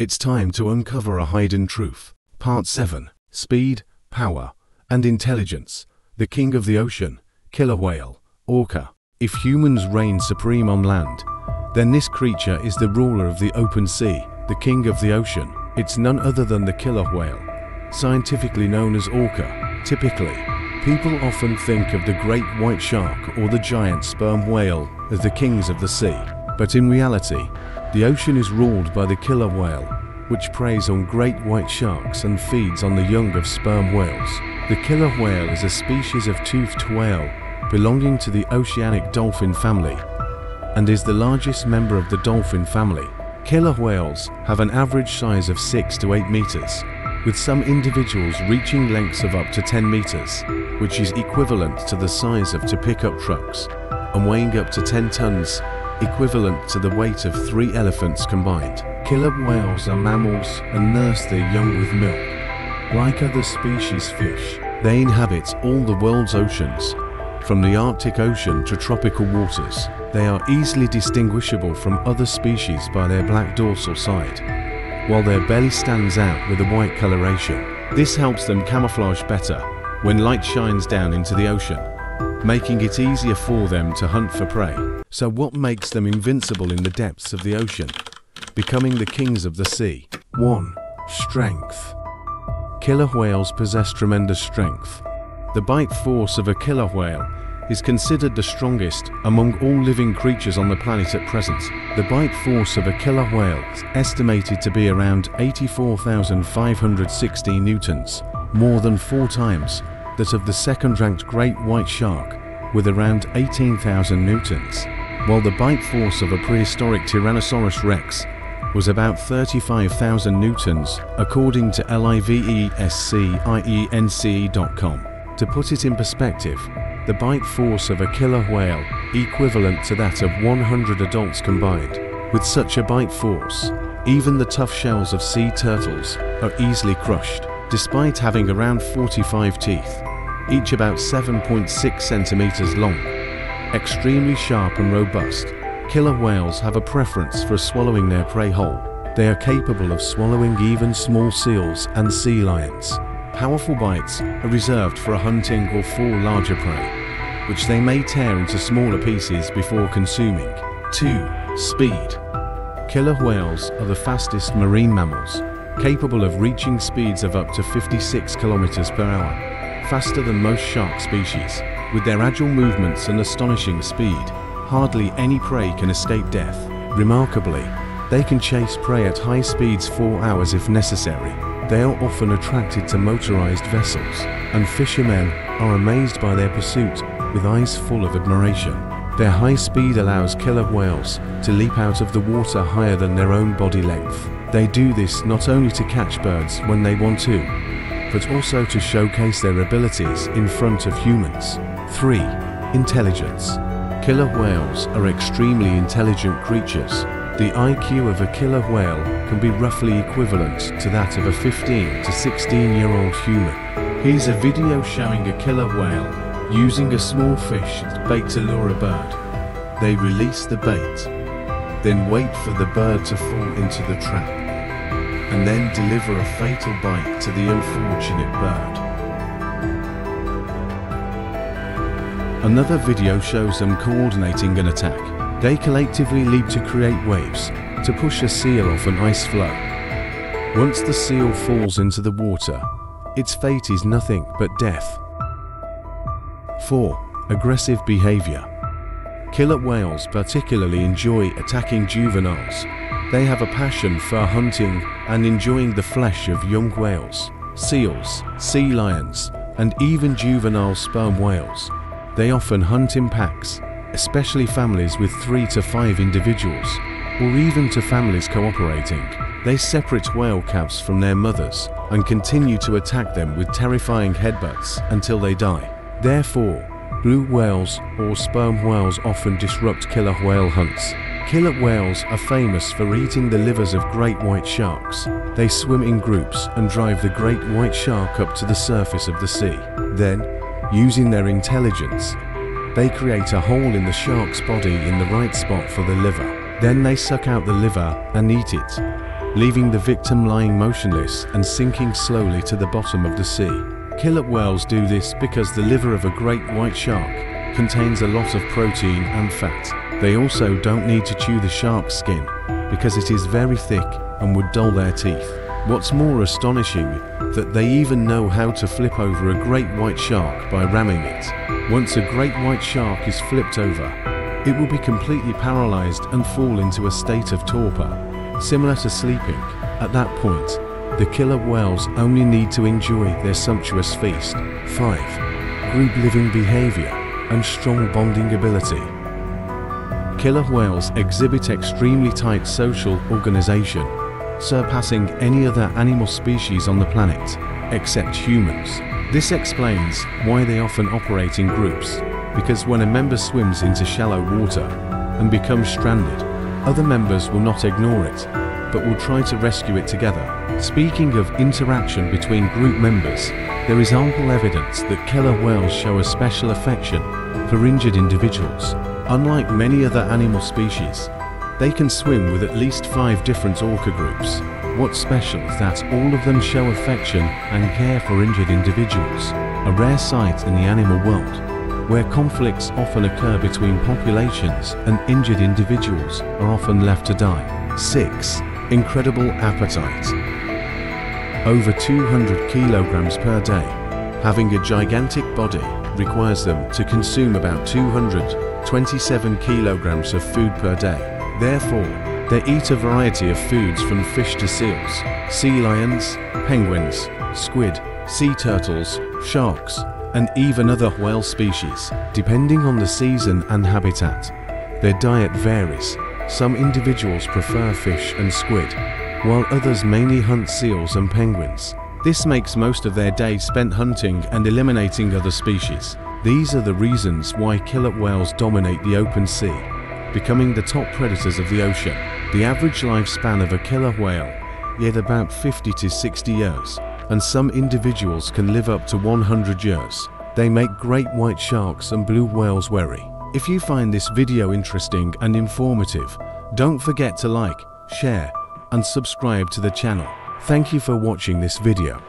It's time to uncover a hidden truth. Part 7. Speed, Power, and Intelligence. The King of the Ocean, Killer Whale, Orca. If humans reign supreme on land, then this creature is the ruler of the open sea, the king of the ocean. It's none other than the killer whale, scientifically known as orca. Typically, people often think of the great white shark or the giant sperm whale as the kings of the sea. But in reality, the ocean is ruled by the killer whale, which preys on great white sharks and feeds on the young of sperm whales. The killer whale is a species of toothed whale belonging to the oceanic dolphin family and is the largest member of the dolphin family. Killer whales have an average size of 6 to 8 meters, with some individuals reaching lengths of up to 10 meters, which is equivalent to the size of 2 pickup trucks and weighing up to 10 tons, equivalent to the weight of 3 elephants combined. Killer whales are mammals and nurse their young with milk. Like other species fish, they inhabit all the world's oceans, from the Arctic Ocean to tropical waters. They are easily distinguishable from other species by their black dorsal side, while their belly stands out with a white coloration. This helps them camouflage better when light shines down into the ocean, making it easier for them to hunt for prey. So what makes them invincible in the depths of the ocean, becoming the kings of the sea? 1. Strength. Killer whales possess tremendous strength. The bite force of a killer whale is considered the strongest among all living creatures on the planet at present. The bite force of a killer whale is estimated to be around 84,560 newtons, more than 4 times that of the second-ranked great white shark, with around 18,000 newtons, while the bite force of a prehistoric Tyrannosaurus rex was about 35,000 newtons, according to livescience.com. To put it in perspective, the bite force of a killer whale equivalent to that of 100 adults combined. With such a bite force, even the tough shells of sea turtles are easily crushed. Despite having around 45 teeth, each about 7.6 centimeters long, extremely sharp and robust, killer whales have a preference for swallowing their prey whole. They are capable of swallowing even small seals and sea lions. Powerful bites are reserved for a hunting or for larger prey, which they may tear into smaller pieces before consuming. 2. Speed. Killer whales are the fastest marine mammals, capable of reaching speeds of up to 56 kilometers per hour, faster than most shark species. With their agile movements and astonishing speed, hardly any prey can escape death. Remarkably, they can chase prey at high speeds for hours if necessary. They are often attracted to motorized vessels, and fishermen are amazed by their pursuit with eyes full of admiration. Their high speed allows killer whales to leap out of the water higher than their own body length. They do this not only to catch birds when they want to, but also to showcase their abilities in front of humans. 3. Intelligence. Killer whales are extremely intelligent creatures. The IQ of a killer whale can be roughly equivalent to that of a 15 to 16-year-old human. Here's a video showing a killer whale using a small fish as bait to lure a bird. They release the bait, then wait for the bird to fall into the trap, and then deliver a fatal bite to the unfortunate bird. Another video shows them coordinating an attack. They collectively leap to create waves, to push a seal off an ice floe. Once the seal falls into the water, its fate is nothing but death. 4. Aggressive behavior. Killer whales particularly enjoy attacking juveniles. They have a passion for hunting and enjoying the flesh of young whales, seals, sea lions, and even juvenile sperm whales. They often hunt in packs, especially families with 3 to 5 individuals, or even to families cooperating. They separate whale calves from their mothers and continue to attack them with terrifying headbutts until they die. Therefore, blue whales or sperm whales often disrupt killer whale hunts. Killer whales are famous for eating the livers of great white sharks. They swim in groups and drive the great white shark up to the surface of the sea. Then, using their intelligence, they create a hole in the shark's body in the right spot for the liver. Then they suck out the liver and eat it, leaving the victim lying motionless and sinking slowly to the bottom of the sea. Killer whales do this because the liver of a great white shark contains a lot of protein and fat. They also don't need to chew the shark's skin because it is very thick and would dull their teeth. What's more astonishing, that they even know how to flip over a great white shark by ramming it. Once a great white shark is flipped over, it will be completely paralyzed and fall into a state of torpor, similar to sleeping. At that point, the killer whales only need to enjoy their sumptuous feast. 5. Group living behavior and strong bonding ability. Killer whales exhibit extremely tight social organization, surpassing any other animal species on the planet, except humans. This explains why they often operate in groups, because when a member swims into shallow water and becomes stranded, other members will not ignore it, but will try to rescue it together. Speaking of interaction between group members, there is ample evidence that killer whales show a special affection for injured individuals. Unlike many other animal species, they can swim with at least 5 different orca groups. What's special is that all of them show affection and care for injured individuals, a rare sight in the animal world, where conflicts often occur between populations and injured individuals are often left to die. 6. Incredible appetite. Over 200 kilograms per day, having a gigantic body requires them to consume about 227 kilograms of food per day. Therefore, they eat a variety of foods from fish to seals, sea lions, penguins, squid, sea turtles, sharks, and even other whale species. Depending on the season and habitat, their diet varies. Some individuals prefer fish and squid, while others mainly hunt seals and penguins. This makes most of their day spent hunting and eliminating other species. These are the reasons why killer whales dominate the open sea, becoming the top predators of the ocean. The average lifespan of a killer whale is about 50 to 60 years, and some individuals can live up to 100 years. They make great white sharks and blue whales wary. If you find this video interesting and informative, don't forget to like, share, and subscribe to the channel. Thank you for watching this video.